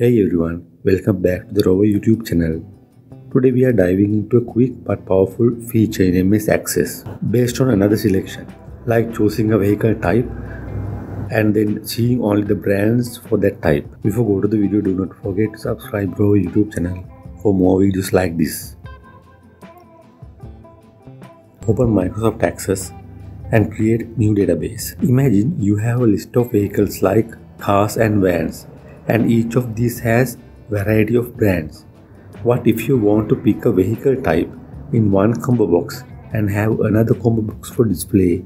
Hey everyone, welcome back to the Rover YouTube channel. Today we are diving into a quick but powerful feature in MS Access based on another selection, like choosing a vehicle type and then seeing only the brands for that type. Before go to the video, do not forget to subscribe to our YouTube channel for more videos like this. Open Microsoft Access and create new database. Imagine you have a list of vehicles like cars and vans, and each of these has variety of brands. What if you want to pick a vehicle type in one combo box and have another combo box for display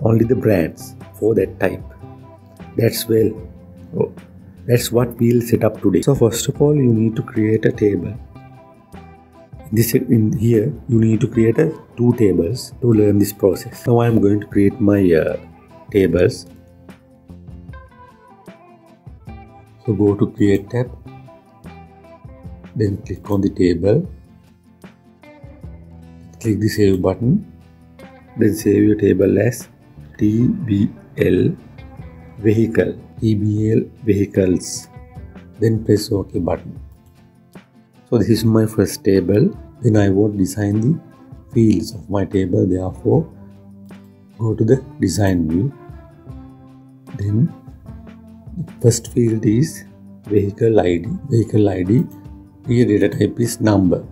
only the brands for that type? That's what we'll set up today. So first of all, you need to create a table. Here you need to create two tables to learn this process. Now I am going to create my tables. So go to Create tab. Then click on the table, click the save button, then save your table as TBL vehicle, TBL vehicles, then press OK button. So this is my first table. Then I will design the fields of my table. Therefore, go to the design view. Then the first field is vehicle ID. Vehicle ID. Here data type is number.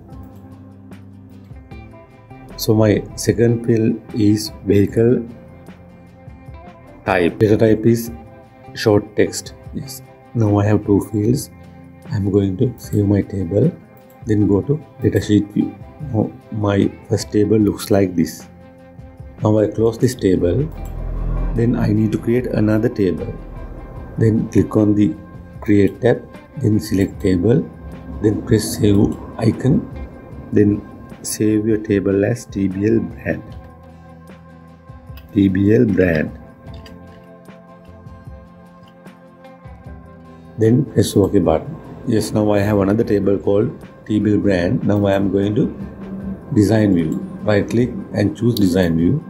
So my second field is vehicle type. Data type is short text. Yes. Now I have two fields. I am going to save my table. Then go to data sheet view. Now my first table looks like this. Now I close this table. Then I need to create another table. Then click on the Create tab. Then select table. Then press save icon, then save your table as TBL brand, then press OK button. Yes, now I have another table called TBL brand. Now I am going to design view, right click and choose design view.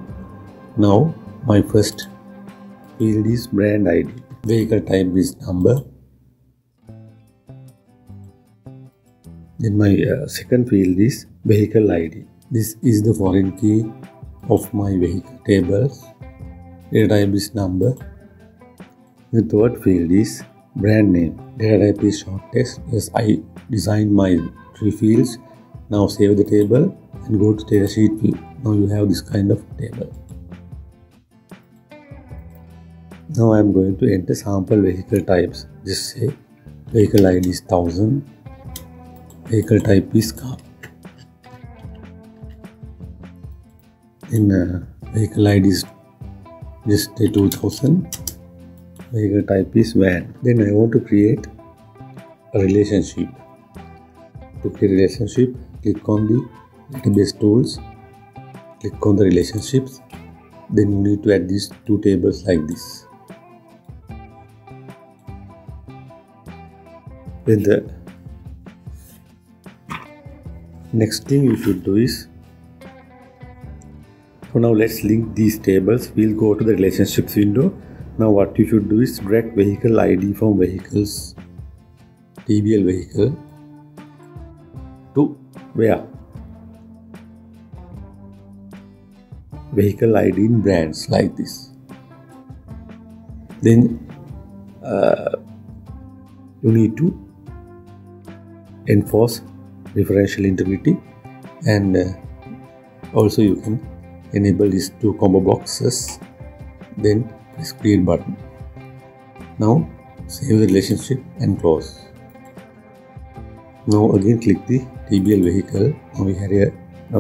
Now my first field is brand ID, vehicle type is number. Then my second field is vehicle ID. This is the foreign key of my vehicle tables. Data type is number. The third field is brand name. Data type is short text. Yes, I designed my three fields. Now save the table and go to data sheet view. Now you have this kind of table. Now I am going to enter sample vehicle types. Just say vehicle ID is 1000. Vehicle type is car. Then vehicle ID is just 2000. Vehicle type is van. Then I want to create a relationship. To create relationship, click on the database tools. Click on the relationships. Then you need to add these two tables like this. Then the next thing you should do is, so now let's link these tables. We'll go to the relationships window. Now what you should do is drag vehicle ID from vehicles, TBL vehicle, to where? Vehicle ID in brands like this. Then you need to enforce differential integrity, and also you can enable these two combo boxes. Then press create button. Now save the relationship and close. Now again click the TBL vehicle. Now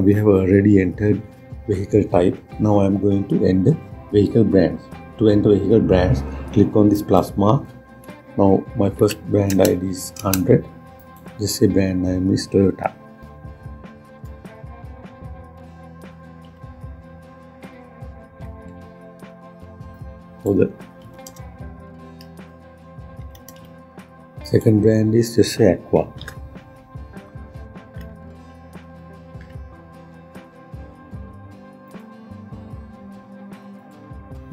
we have already entered vehicle type. Now I am going to enter vehicle brands. To enter vehicle brands, click on this plus mark. Now my first brand ID is 100. Just say brand name is Toyota. For the second brand is just say Aqua.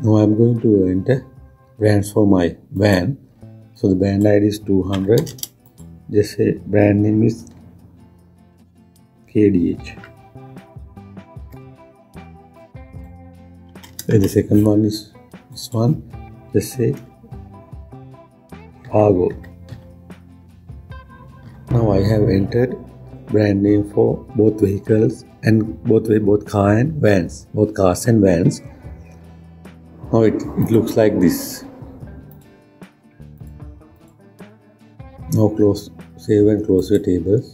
Now I am going to enter brands for my van. So the brand ID is 200. जैसे brand name is KDH and the second one is this one, let's say Argo. Now I have entered brand name for both vehicles and both cars and vans. Now it looks like this. Now close, save and close your tables.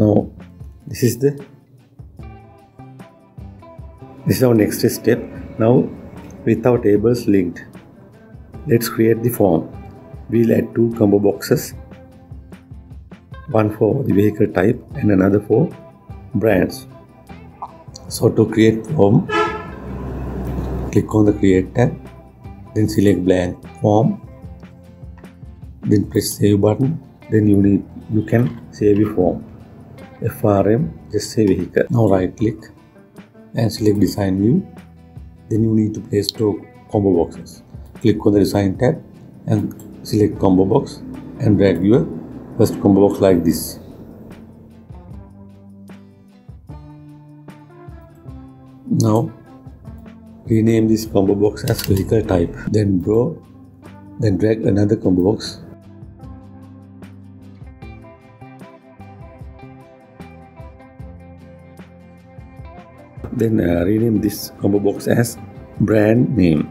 Now this is our next step. Now with our tables linked, let's create the form. We'll add two combo boxes, one for the vehicle type and another for brands. So to create form, click on the create tab, then select blank form, then press save button. Then you can save your form. FRM, just say vehicle. Now right click and select design view. Then you need to place two combo boxes. Click on the design tab and select combo box and drag your first combo box like this. Now rename this combo box as vehicle type. Then drag another combo box. Then rename this combo box as brand name.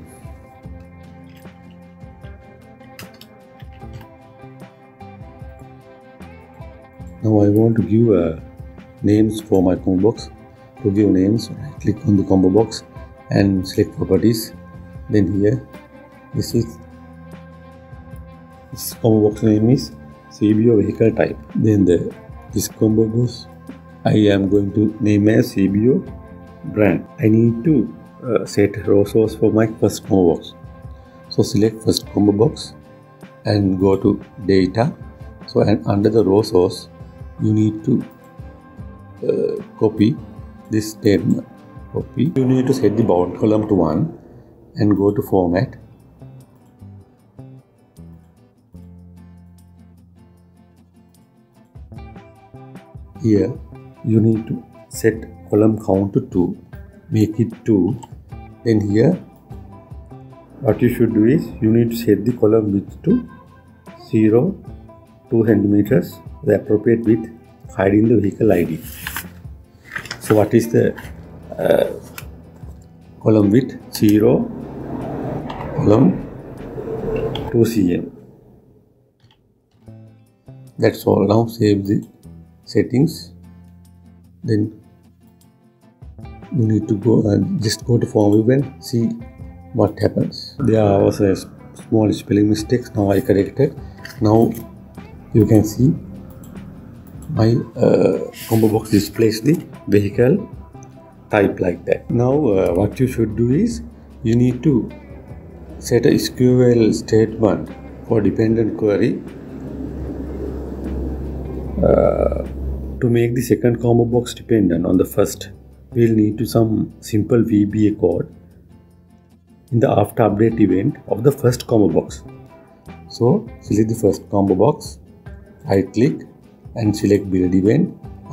Now I want to give names for my combo box. To give names, right click on the combo box and select properties. Then here, this combo box name is CBO vehicle type. Then this combo box I am going to name as CBO brand. I need to set row source for my first combo box. So select first combo box and go to data. So and under the row source, you need to copy this statement. Copy. You need to set the bound column to 1 and go to format. Here you need to set column count to 2, make it 2. Then here what you should do is you need to set the column width to 0, 2 centimeters, the appropriate width, hiding the vehicle ID. So what is the column width? 0, column 2 cm. That's all. Now save the settings. Then you need to go and just go to form view and see what happens. There was a small spelling mistakes. Now I corrected. Now you can see my combo box displays the vehicle type like that. Now what you should do is you need to set a SQL statement for dependent query to make the second combo box dependent on the first. We'll need to some simple VBA code in the after update event of the first combo box. So select the first combo box, right click and select build event.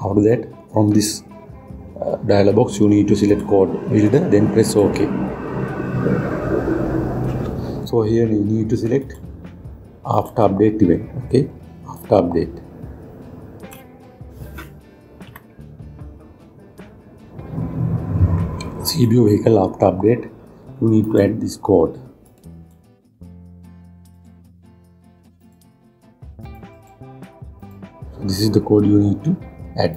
After that, from this dialog box you need to select code builder, then press OK. So here you need to select after update event. Okay, after update. CBO vehicle after update, you need to add this code. So this is the code you need to add.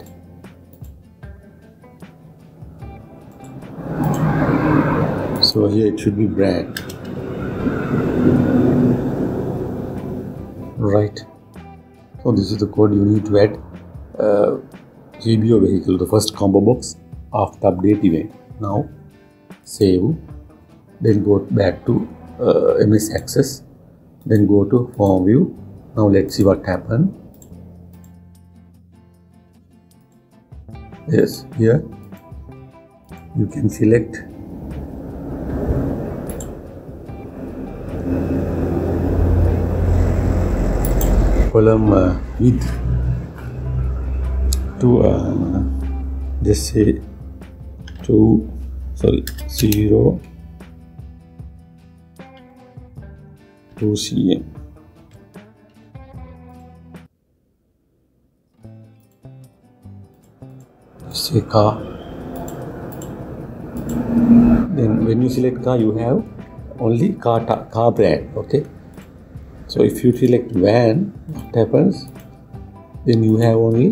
So here it should be brand. Right. So this is the code you need to add. CBO vehicle, the first combo box after update event. Now save, then go back to MS Access, then go to form view. Now let's see what happened. Yes, here you can select column width to just say 0 to 2 cm. Say car. Then when you select car, you have only car brand. Okay. So if you select van, what happens? Then you have only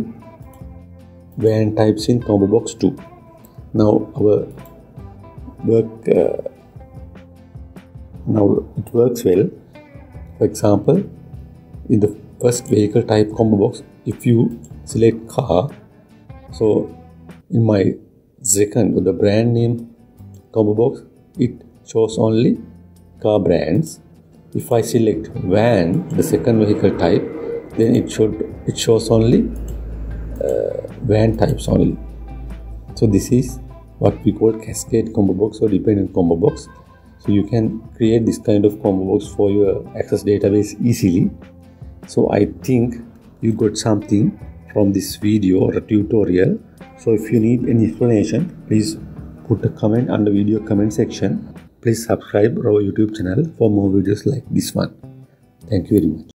van types in combo box 2. Now our work. Now it works well. For example, in the first vehicle type combo box, if you select car, so in my second or the brand name combo box, it shows only car brands. If I select van, the second vehicle type, then it shows only van types only. So this is what we call cascade combo box or dependent combo box. So you can create this kind of combo box for your Access database easily. So I think you got something from this video or a tutorial. So if you need any explanation, please put a comment under video comment section. Please subscribe our YouTube channel for more videos like this one. Thank you very much.